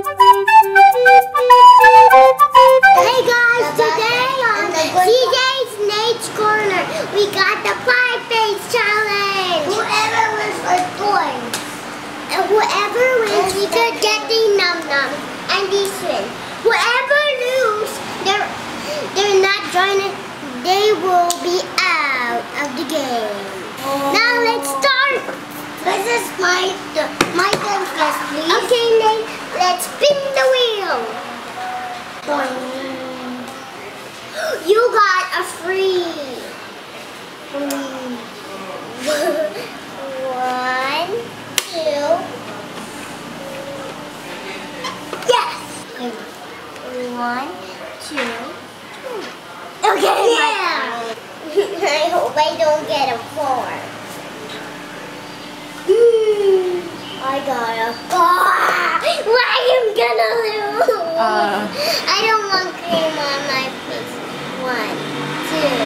Hey guys, today on CJ's Nate's Corner, we got the Pie Face Challenge. Whoever wins for toys. And whoever wins, we could get the num-num and the swim. Whoever loses, they're not joining. They will be out of the game. Oh. Now let's start. This is my turn first, please. Okay, Nate, let's spin the wheel. Boing. You got a free. Boing. 1, 2. Yes. 1, 2, 3. Okay. Yeah. I hope I don't get a 4. I got a 4. Why am I gonna lose? I don't want cream on my face. 1,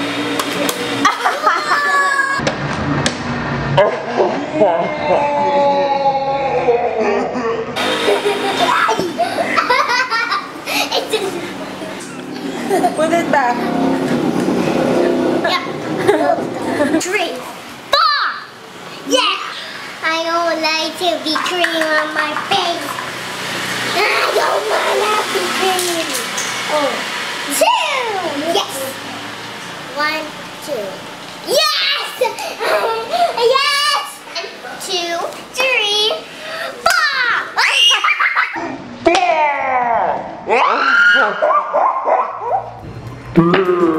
2, 3. Put it back. Yeah. 3, 4. Yeah. I don't like to be cream on my face. I don't want to be cream. 2. Yes. 1, 2. Yes. Yes. 2, 3, 4.